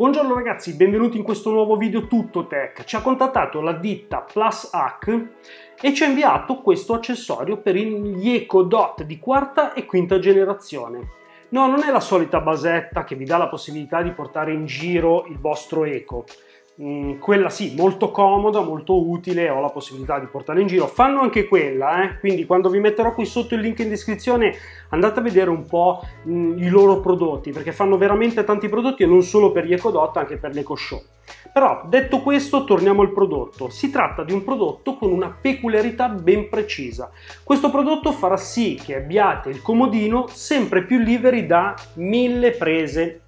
Buongiorno ragazzi, benvenuti in questo nuovo video tutto tech. Ci ha contattato la ditta PlusAcc e ci ha inviato questo accessorio per gli Echo Dot di quarta e quinta generazione. No, non è la solita basetta che vi dà la possibilità di portare in giro il vostro Echo. Quella sì, molto comoda, molto utile, ho la possibilità di portare in giro, fanno anche quella, quindi quando vi metterò qui sotto il link in descrizione andate a vedere un po' i loro prodotti, perché fanno veramente tanti prodotti e non solo per gli Echo Dot, anche per l'Echo Show. Però detto questo, torniamo al prodotto. Si tratta di un prodotto con una peculiarità ben precisa. Questo prodotto farà sì che abbiate il comodino sempre più liberi da 1000 prese,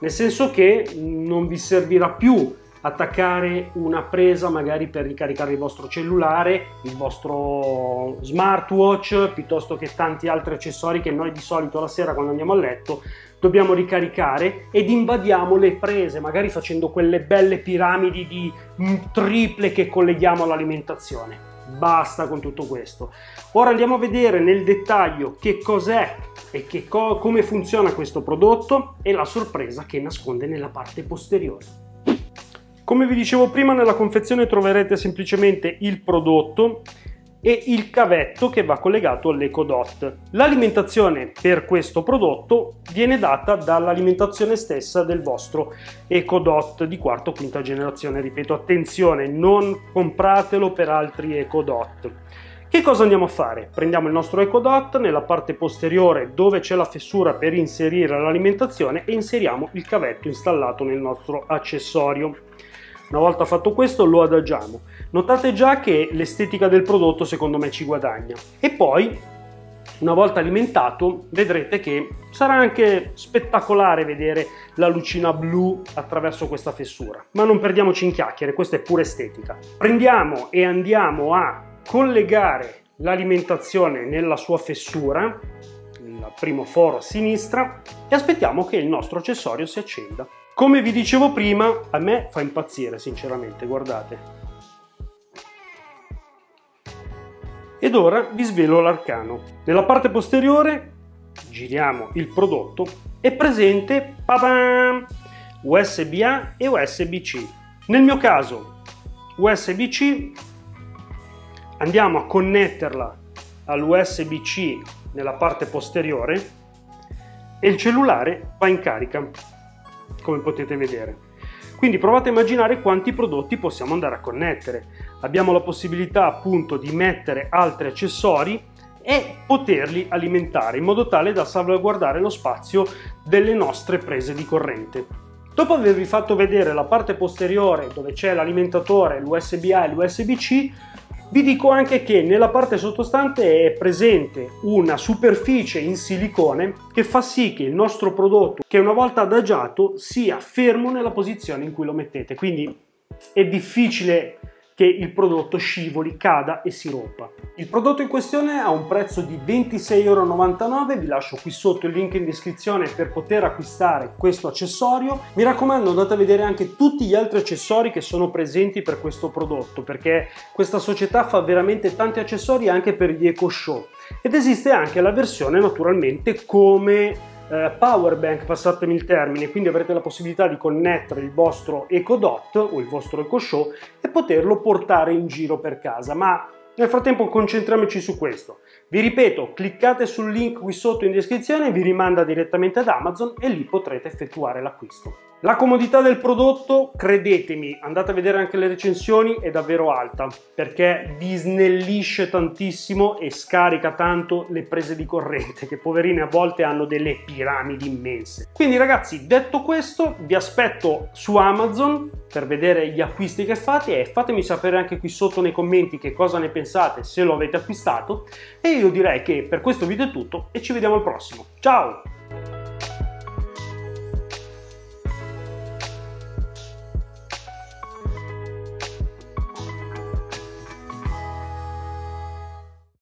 nel senso che non vi servirà più attaccare una presa magari per ricaricare il vostro cellulare, il vostro smartwatch, piuttosto che tanti altri accessori che noi di solito la sera quando andiamo a letto dobbiamo ricaricare ed invadiamo le prese, magari facendo quelle belle piramidi di triple che colleghiamo all'alimentazione. Basta con tutto questo. Ora andiamo a vedere nel dettaglio che cos'è e che come funziona questo prodotto e la sorpresa che nasconde nella parte posteriore. Come vi dicevo prima, nella confezione troverete semplicemente il prodotto e il cavetto che va collegato all'Echo Dot. L'alimentazione per questo prodotto viene data dall'alimentazione stessa del vostro Echo Dot di quarta o quinta generazione. Ripeto, attenzione, non compratelo per altri Echo Dot. Che cosa andiamo a fare? Prendiamo il nostro Echo Dot, nella parte posteriore dove c'è la fessura per inserire l'alimentazione, e inseriamo il cavetto installato nel nostro accessorio. Una volta fatto questo lo adagiamo. Notate già che l'estetica del prodotto secondo me ci guadagna. E poi, una volta alimentato, vedrete che sarà anche spettacolare vedere la lucina blu attraverso questa fessura. Ma non perdiamoci in chiacchiere, questa è pura estetica. Prendiamo e andiamo a collegare l'alimentazione nella sua fessura, il primo foro a sinistra, e aspettiamo che il nostro accessorio si accenda. Come vi dicevo prima, a me fa impazzire sinceramente, guardate. Ed ora vi svelo l'arcano. Nella parte posteriore giriamo il prodotto, è presente USB-A e USB-C. Nel mio caso USB-C. Andiamo a connetterla all'USB-C nella parte posteriore e il cellulare va in carica, come potete vedere. Quindi provate a immaginare quanti prodotti possiamo andare a connettere. Abbiamo la possibilità appunto di mettere altri accessori e poterli alimentare in modo tale da salvaguardare lo spazio delle nostre prese di corrente. Dopo avervi fatto vedere la parte posteriore dove c'è l'alimentatore, l'USB-A e l'USB-C, vi dico anche che nella parte sottostante è presente una superficie in silicone che fa sì che il nostro prodotto, che una volta adagiato, sia fermo nella posizione in cui lo mettete. Quindi è difficile che il prodotto scivoli, cada e si rompa. Il prodotto in questione ha un prezzo di 26,99 €, vi lascio qui sotto il link in descrizione per poter acquistare questo accessorio. Mi raccomando, andate a vedere anche tutti gli altri accessori che sono presenti per questo prodotto, perché questa società fa veramente tanti accessori anche per gli Echo Show, ed esiste anche la versione naturalmente come power bank, passatemi il termine, quindi avrete la possibilità di connettere il vostro Echo Dot o il vostro Echo Show e poterlo portare in giro per casa. Ma nel frattempo concentriamoci su questo. Vi ripeto, cliccate sul link qui sotto in descrizione, vi rimanda direttamente ad Amazon e lì potrete effettuare l'acquisto. La comodità del prodotto, credetemi, andate a vedere anche le recensioni, è davvero alta, perché vi snellisce tantissimo e scarica tanto le prese di corrente, che poverine a volte hanno delle piramidi immense. Quindi ragazzi, detto questo, vi aspetto su Amazon per vedere gli acquisti che fate, e fatemi sapere anche qui sotto nei commenti che cosa ne pensate, se lo avete acquistato, e io direi che per questo video è tutto e ci vediamo al prossimo. Ciao!